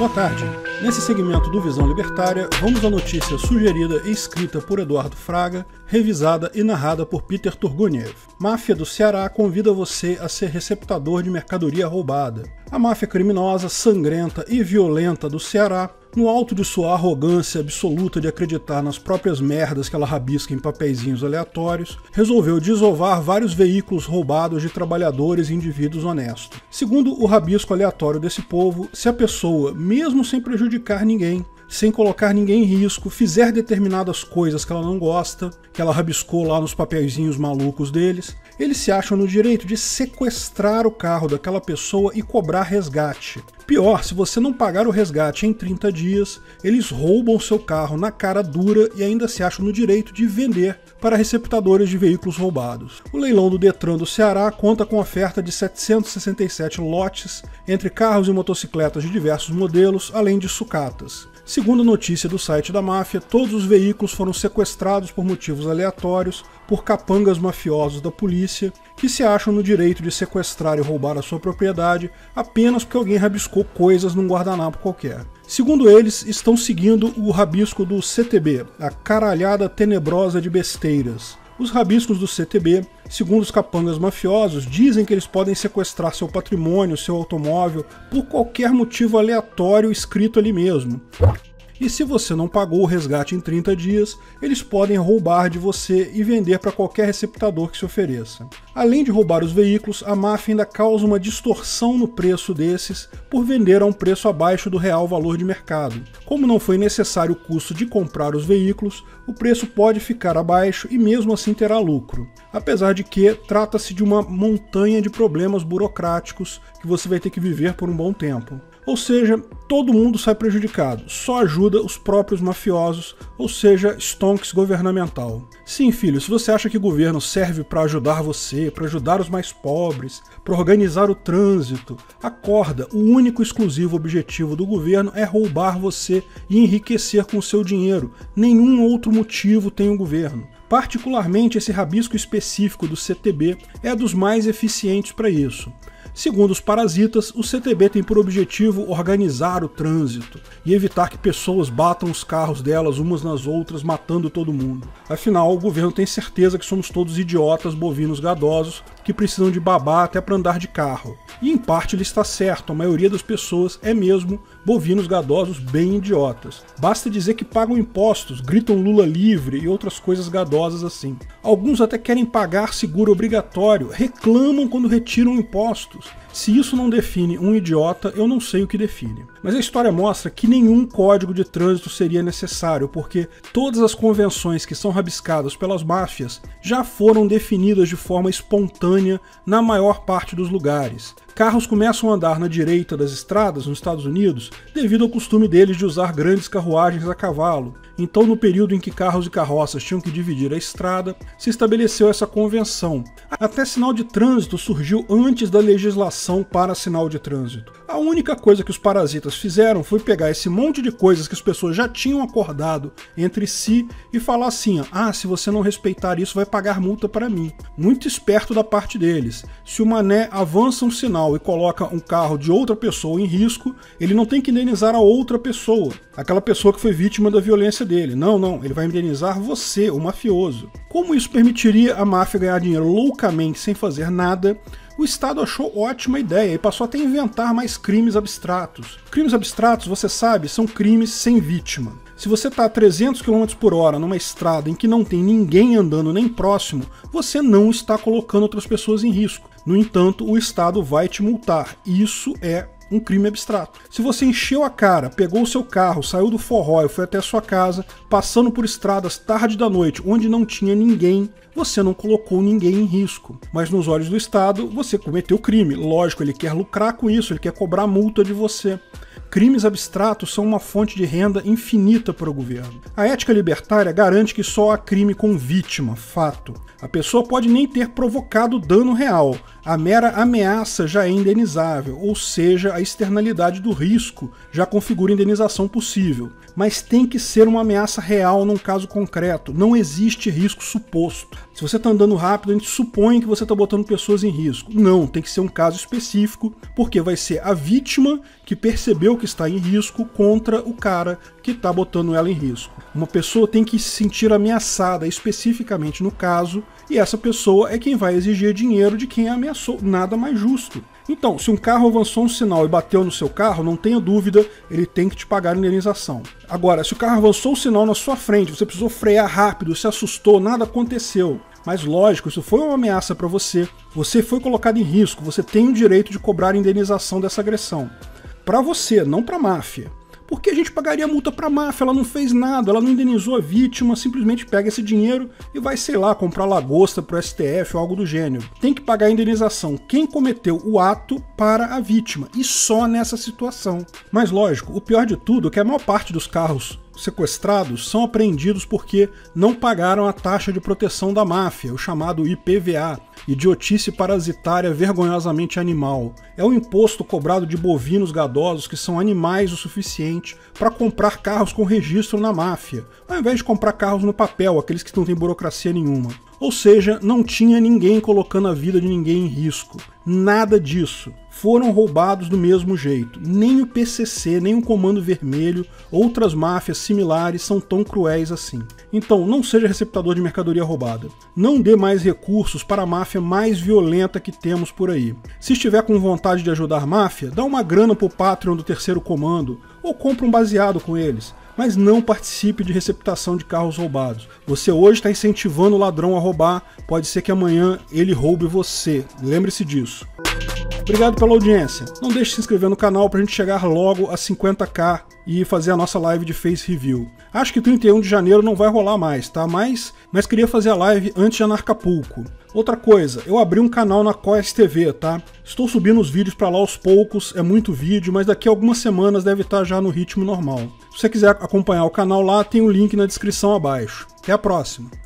Boa tarde. Nesse segmento do Visão Libertária, vamos à notícia sugerida e escrita por Eduardo Fraga, revisada e narrada por Peter Turguniev. Máfia do Ceará convida você a ser receptador de mercadoria roubada. A máfia criminosa, sangrenta e violenta do Ceará, no alto de sua arrogância absoluta de acreditar nas próprias merdas que ela rabisca em papeizinhos aleatórios, resolveu desovar vários veículos roubados de trabalhadores e indivíduos honestos. Segundo o rabisco aleatório desse povo, se a pessoa, mesmo sem prejudicar ninguém, sem colocar ninguém em risco, fizer determinadas coisas que ela não gosta, que ela rabiscou lá nos papeizinhos malucos deles, eles se acham no direito de sequestrar o carro daquela pessoa e cobrar resgate. Pior, se você não pagar o resgate em 30 dias, eles roubam seu carro na cara dura e ainda se acham no direito de vender para receptadores de veículos roubados. O leilão do Detran do Ceará conta com oferta de 767 lotes, entre carros e motocicletas de diversos modelos, além de sucatas. Segundo a notícia do site da máfia, todos os veículos foram sequestrados por motivos aleatórios por capangas mafiosos da polícia que se acham no direito de sequestrar e roubar a sua propriedade apenas porque alguém rabiscou coisas num guardanapo qualquer. Segundo eles, estão seguindo o rabisco do CTB, a caralhada tenebrosa de besteiras. Os rabiscos do CTB, segundo os capangas mafiosos, dizem que eles podem sequestrar seu patrimônio, seu automóvel, por qualquer motivo aleatório escrito ali mesmo. E se você não pagou o resgate em 30 dias, eles podem roubar de você e vender para qualquer receptador que se ofereça. Além de roubar os veículos, a máfia ainda causa uma distorção no preço desses por vender a um preço abaixo do real valor de mercado. Como não foi necessário o custo de comprar os veículos, o preço pode ficar abaixo e mesmo assim terá lucro. Apesar de que trata-se de uma montanha de problemas burocráticos que você vai ter que viver por um bom tempo. Ou seja, todo mundo sai prejudicado, só ajuda os próprios mafiosos, ou seja, stonks governamental. Sim, filho, se você acha que o governo serve para ajudar você, para ajudar os mais pobres, para organizar o trânsito, acorda, o único e exclusivo objetivo do governo é roubar você e enriquecer com o seu dinheiro. Nenhum outro motivo tem o governo. Particularmente, esse rabisco específico do CTB é dos mais eficientes para isso. Segundo os parasitas, o CTB tem por objetivo organizar o trânsito e evitar que pessoas batam os carros delas umas nas outras, matando todo mundo. Afinal, o governo tem certeza que somos todos idiotas bovinos gadosos que precisam de babá até para andar de carro. E em parte ele está certo, a maioria das pessoas é mesmo bovinos gadosos bem idiotas. Basta dizer que pagam impostos, gritam Lula livre e outras coisas gadosas assim. Alguns até querem pagar seguro obrigatório, reclamam quando retiram impostos. Se isso não define um idiota, eu não sei o que define. Mas a história mostra que nenhum código de trânsito seria necessário, porque todas as convenções que são rabiscadas pelas máfias já foram definidas de forma espontânea na maior parte dos lugares. Carros começam a andar na direita das estradas nos Estados Unidos devido ao costume deles de usar grandes carruagens a cavalo. Então, no período em que carros e carroças tinham que dividir a estrada, se estabeleceu essa convenção. Até sinal de trânsito surgiu antes da legislação para sinal de trânsito. A única coisa que os parasitas fizeram foi pegar esse monte de coisas que as pessoas já tinham acordado entre si e falar assim, ah, se você não respeitar isso, vai pagar multa para mim. Muito esperto da parte deles. Se o mané avança um sinal e coloca um carro de outra pessoa em risco, ele não tem que indenizar a outra pessoa, aquela pessoa que foi vítima da violência dele. Não, ele vai indenizar você, o mafioso. Como isso permitiria a máfia ganhar dinheiro loucamente sem fazer nada, o Estado achou ótima ideia e passou até a inventar mais crimes abstratos. Crimes abstratos, você sabe, são crimes sem vítima. Se você está a 300 km por hora numa estrada em que não tem ninguém andando nem próximo, você não está colocando outras pessoas em risco. No entanto, o Estado vai te multar. Isso é um crime abstrato. Se você encheu a cara, pegou o seu carro, saiu do forró e foi até a sua casa, passando por estradas tarde da noite onde não tinha ninguém, você não colocou ninguém em risco. Mas nos olhos do Estado, você cometeu crime. Lógico, ele quer lucrar com isso, ele quer cobrar multa de você. Crimes abstratos são uma fonte de renda infinita para o governo. A ética libertária garante que só há crime com vítima, fato. A pessoa pode nem ter provocado dano real. A mera ameaça já é indenizável, ou seja, a externalidade do risco já configura indenização possível. Mas tem que ser uma ameaça real num caso concreto. Não existe risco suposto. Se você está andando rápido, a gente supõe que você está botando pessoas em risco. Não, tem que ser um caso específico, porque vai ser a vítima que percebeu que está em risco contra o cara que está botando ela em risco. Uma pessoa tem que se sentir ameaçada especificamente no caso, e essa pessoa é quem vai exigir dinheiro de quem a ameaçou. Nada mais justo. Então, se um carro avançou um sinal e bateu no seu carro, não tenha dúvida, ele tem que te pagar a indenização. Agora, se o carro avançou um sinal na sua frente, você precisou frear rápido, se assustou, nada aconteceu. Mas lógico, isso foi uma ameaça para você, você foi colocado em risco, você tem o direito de cobrar a indenização dessa agressão. Para você, não para a máfia. Por que a gente pagaria multa para a máfia? Ela não fez nada, ela não indenizou a vítima, simplesmente pega esse dinheiro e vai, sei lá, comprar lagosta para o STF ou algo do gênero. Tem que pagar a indenização quem cometeu o ato para a vítima, e só nessa situação. Mas lógico, o pior de tudo é que a maior parte dos carros sequestrados são apreendidos porque não pagaram a taxa de proteção da máfia, o chamado IPVA, idiotice parasitária vergonhosamente animal. É um imposto cobrado de bovinos gadosos que são animais o suficiente para comprar carros com registro na máfia, ao invés de comprar carros no papel, aqueles que não têm burocracia nenhuma. Ou seja, não tinha ninguém colocando a vida de ninguém em risco. Nada disso. Foram roubados do mesmo jeito. Nem o PCC, nem o Comando Vermelho, outras máfias similares são tão cruéis assim. Então, não seja receptador de mercadoria roubada. Não dê mais recursos para a máfia mais violenta que temos por aí. Se estiver com vontade de ajudar a máfia, dá uma grana pro Patreon do Terceiro Comando ou compra um baseado com eles. Mas não participe de receptação de carros roubados. Você hoje está incentivando o ladrão a roubar, pode ser que amanhã ele roube você. Lembre-se disso. Obrigado pela audiência. Não deixe de se inscrever no canal para a gente chegar logo a 50k e fazer a nossa live de Face Review. Acho que 31 de janeiro não vai rolar mais, tá? Mas queria fazer a live antes de Anarcapulco. Outra coisa, eu abri um canal na COS TV, tá? Estou subindo os vídeos para lá aos poucos, é muito vídeo, mas daqui a algumas semanas deve estar já no ritmo normal. Se você quiser acompanhar o canal lá, tem o link na descrição abaixo. Até a próxima!